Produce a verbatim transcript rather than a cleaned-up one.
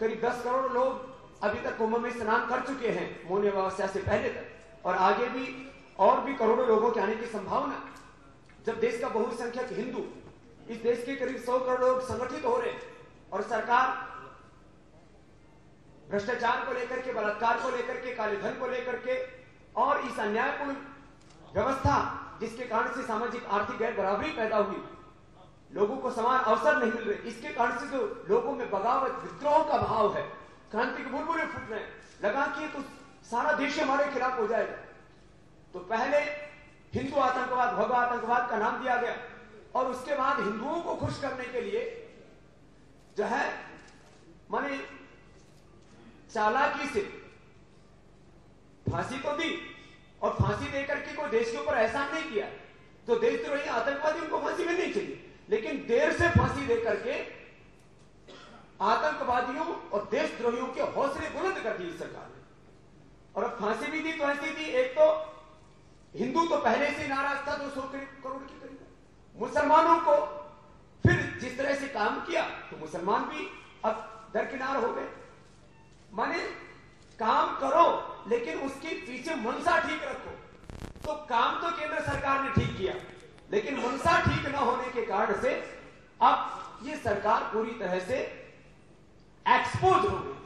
करीब दस करोड़ लोग अभी तक कुंभ में स्नान कर चुके हैं मौनी अमावस्या से पहले तक, और आगे भी और भी करोड़ों लोगों के आने की संभावना। जब देश का बहुसंख्यक हिंदू, इस देश के करीब सौ करोड़ लोग संगठित हो रहे हैं और सरकार भ्रष्टाचार को लेकर के, बलात्कार को लेकर के, काले धन को लेकर के और इस अन्यायपूर्ण व्यवस्था जिसके कारण से सामाजिक आर्थिक गैर बराबरी पैदा हुई, लोगों को समान अवसर नहीं मिल रहे, इसके कारण से जो लोगों में बगावत विद्रोह का भाव है, क्रांति के बुलबुले फूट रहे हैं, लगा कि तो सारा देश हमारे खिलाफ हो जाएगा। तो पहले हिंदू आतंकवाद, भगवा आतंकवाद का नाम दिया गया और उसके बाद हिंदुओं को खुश करने के लिए जो है माने चालाकी से फांसी तो दी, और फांसी देकर के कोई देश के ऊपर एहसान नहीं किया। तो देशद्रोही आतंकवादी उनको फांसी मिलनी चाहिए, लेकिन देर से फांसी देकर के आतंकवादियों और देशद्रोहियों के हौसले बुलंद कर दिए सरकार ने। और अब फांसी भी दी तो ऐसी दी, एक तो हिंदू तो पहले से नाराज था, दो सौ करोड़ की करीब, मुसलमानों को फिर जिस तरह से काम किया तो मुसलमान भी अब दरकिनार हो गए। माने काम करो लेकिन उसके पीछे मनसा ठीक रखो। तो काम तो केंद्र सरकार ने ठीक किया, लेकिन मनसा ठीक न होने के कारण से अब ये सरकार पूरी तरह से एक्सपोज हो गई।